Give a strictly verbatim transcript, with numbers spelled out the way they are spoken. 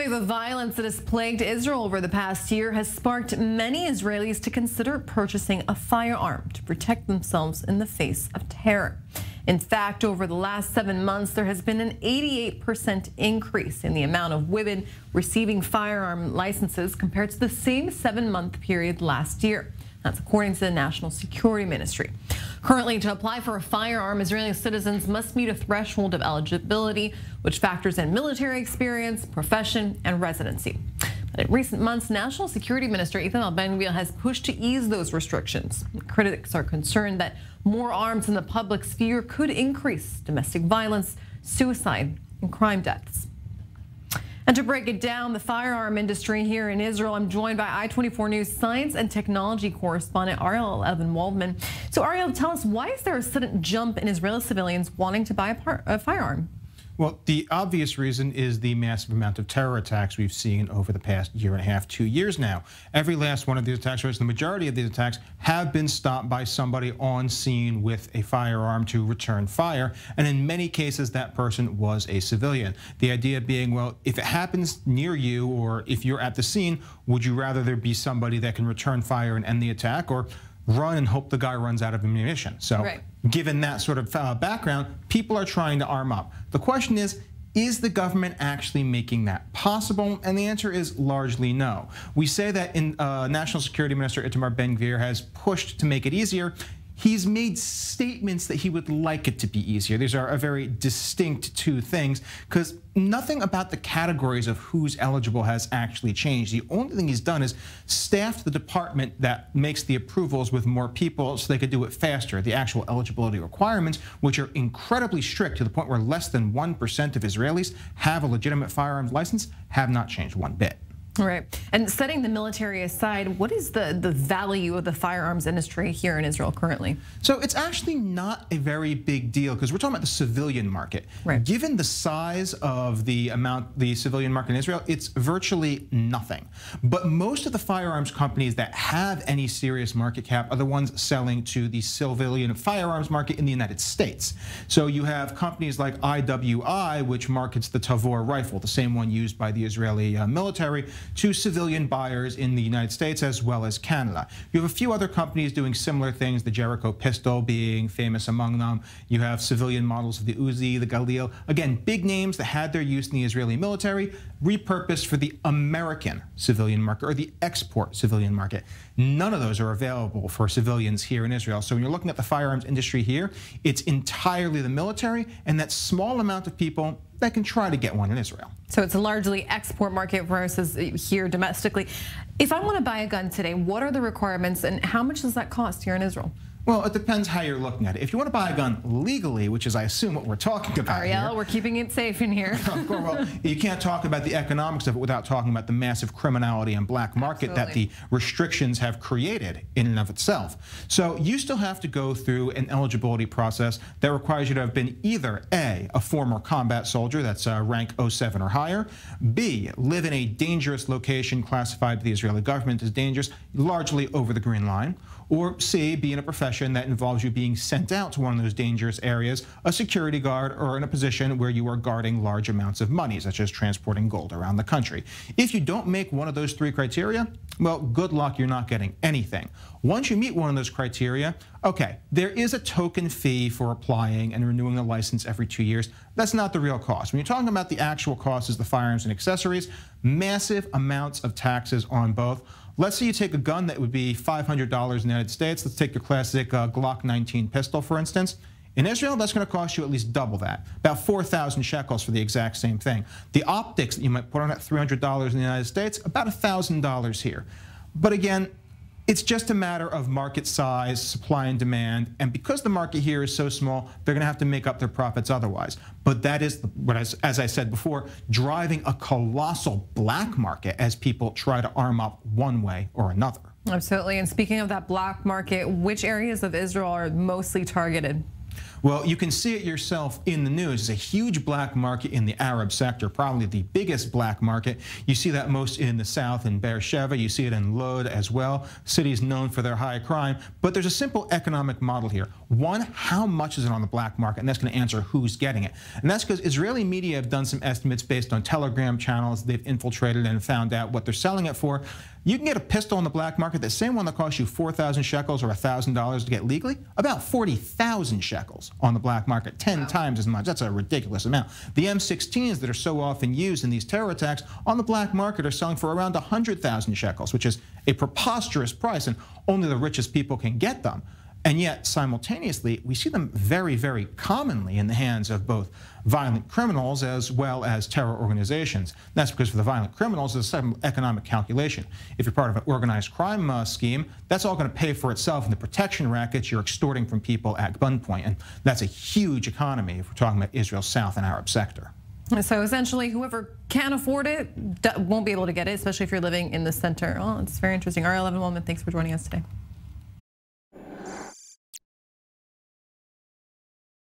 wave of violence that has plagued Israel over the past year has sparked many Israelis to consider purchasing a firearm to protect themselves in the face of terror. In fact, over the last seven months, there has been an eighty-eight percent increase in the amount of women receiving firearm licenses compared to the same seven-month period last year. That's according to the National Security Ministry. Currently, to apply for a firearm, Israeli citizens must meet a threshold of eligibility, which factors in military experience, profession, and residency. But in recent months, National Security Minister Itamar Ben-Gvir has pushed to ease those restrictions. Critics are concerned that more arms in the public sphere could increase domestic violence, suicide, and crime deaths. And to break it down, the firearm industry here in Israel, I'm joined by I twenty-four news science and technology correspondent Ariel Levin-Waldman. So Ariel, tell us, why is there a sudden jump in Israeli civilians wanting to buy a, a firearm? Well, the obvious reason is the massive amount of terror attacks we've seen over the past year and a half, two years now. Every last one of these attacks, or the majority of these attacks, have been stopped by somebody on scene with a firearm to return fire, and in many cases that person was a civilian. The idea being, well, if it happens near you or if you're at the scene, would you rather there be somebody that can return fire and end the attack, or run and hope the guy runs out of ammunition? So right. Given that sort of uh, background, people are trying to arm up. The question is, is the government actually making that possible? And the answer is largely no. We say that in uh, National Security Minister Itamar Ben-Gvir has pushed to make it easier. He's made statements that he would like it to be easier. These are a very distinct two things, because nothing about the categories of who's eligible has actually changed. The only thing he's done is staffed the department that makes the approvals with more people so they could do it faster. The actual eligibility requirements, which are incredibly strict to the point where less than one percent of Israelis have a legitimate firearms license, have not changed one bit. Right. And setting the military aside, what is the, the value of the firearms industry here in Israel currently? So it's actually not a very big deal, because we're talking about the civilian market. Right. Given the size of the amount, the civilian market in Israel, it's virtually nothing. But most of the firearms companies that have any serious market cap are the ones selling to the civilian firearms market in the United States. So you have companies like I W I, which markets the Tavor rifle, the same one used by the Israeli uh, military, to civilian buyers in the United States as well as Canada. You have a few other companies doing similar things, the Jericho pistol being famous among them. You have civilian models of the Uzi, the Galil. Again, big names that had their use in the Israeli military, repurposed for the American civilian market or the export civilian market. None of those are available for civilians here in Israel. So when you're looking at the firearms industry here, it's entirely the military and that small amount of people that can try to get one in Israel. So it's a largely export market versus here domestically. If I want to buy a gun today, what are the requirements and how much does that cost here in Israel? Well, it depends how you're looking at it. If you want to buy a gun legally, which is, I assume, what we're talking about Ariel, here, we're keeping it safe in here. Of course, well, you can't talk about the economics of it without talking about the massive criminality and black market Absolutely. That the restrictions have created in and of itself. So you still have to go through an eligibility process that requires you to have been either A, a former combat soldier, that's uh, rank oh seven or higher, B, live in a dangerous location classified by the Israeli government as dangerous, largely over the green line, or C, be in a profession that involves you being sent out to one of those dangerous areas, a security guard, or in a position where you are guarding large amounts of money, such as transporting gold around the country. If you don't make one of those three criteria, well, good luck, you're not getting anything. Once you meet one of those criteria, okay, there is a token fee for applying and renewing the license every two years. That's not the real cost. When you're talking about the actual cost is the firearms and accessories, massive amounts of taxes on both. Let's say you take a gun that would be five hundred dollars in the United States. Let's take your classic uh, Glock nineteen pistol, for instance. In Israel, that's going to cost you at least double that, about four thousand shekels for the exact same thing. The optics that you might put on at three hundred dollars in the United States, about one thousand dollars here. But again, it's just a matter of market size, supply and demand, and because the market here is so small, they're going to have to make up their profits otherwise. But that is, what as, as I said before, driving a colossal black market as people try to arm up one way or another. Absolutely. And speaking of that black market, which areas of Israel are mostly targeted? Well, you can see it yourself in the news. It's a huge black market in the Arab sector, probably the biggest black market. You see that most in the south, in Beersheba. You see it in Lod as well, cities known for their high crime. But there's a simple economic model here. One, how much is it on the black market? And that's going to answer who's getting it. And that's because Israeli media have done some estimates based on Telegram channels they've infiltrated and found out what they're selling it for. You can get a pistol on the black market, the same one that costs you four thousand shekels or one thousand dollars to get legally, about forty thousand shekels on the black market, ten wow. times as much. That's a ridiculous amount. The M sixteens that are so often used in these terror attacks on the black market are selling for around one hundred thousand shekels, which is a preposterous price, and only the richest people can get them. And yet, simultaneously, we see them very, very commonly in the hands of both violent criminals as well as terror organizations. That's because for the violent criminals, there's some economic calculation. If you're part of an organized crime uh, scheme, that's all going to pay for itself in the protection rackets you're extorting from people at gunpoint. And that's a huge economy if we're talking about Israel's south and Arab sector. So essentially, whoever can afford it won't be able to get it, especially if you're living in the center. Oh, it's very interesting. Ariel Levin-Waldman, thanks for joining us today.